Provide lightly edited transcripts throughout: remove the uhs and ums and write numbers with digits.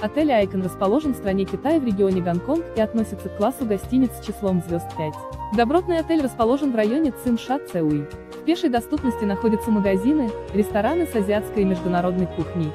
Отель Icon расположен в стране Китая в регионе Гонконг и относится к классу гостиниц с числом звезд 5. Добротный отель расположен в районе Цин-Ша-Цуи. В пешей доступности находятся магазины, рестораны с азиатской и международной кухней.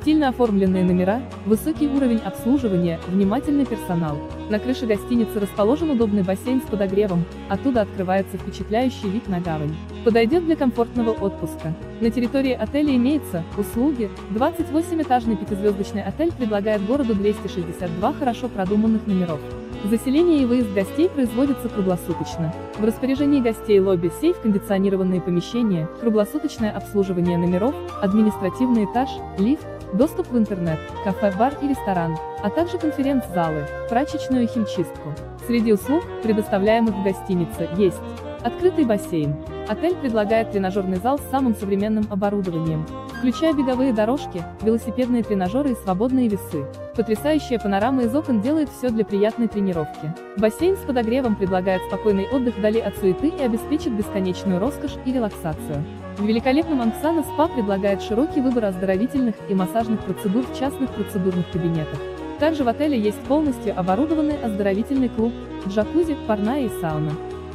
Стильно оформленные номера, высокий уровень обслуживания, внимательный персонал. На крыше гостиницы расположен удобный бассейн с подогревом, оттуда открывается впечатляющий вид на гавань. Подойдет для комфортного отпуска. На территории отеля имеется услуги. 28-этажный пятизвездочный отель предлагает городу 262 хорошо продуманных номеров. Заселение и выезд гостей производится круглосуточно. В распоряжении гостей лобби, сейф, кондиционированные помещения, круглосуточное обслуживание номеров, административный этаж, лифт, доступ в интернет, кафе, бар и ресторан, а также конференц-залы, прачечную и химчистку. Среди услуг, предоставляемых в гостинице, есть открытый бассейн. Отель предлагает тренажерный зал с самым современным оборудованием, включая беговые дорожки, велосипедные тренажеры и свободные весы. Потрясающая панорама из окон делает все для приятной тренировки. Бассейн с подогревом предлагает спокойный отдых вдали от суеты и обеспечит бесконечную роскошь и релаксацию. В великолепном Ангсана СПА предлагает широкий выбор оздоровительных и массажных процедур в частных процедурных кабинетах. Также в отеле есть полностью оборудованный оздоровительный клуб, джакузи, парная и сауна.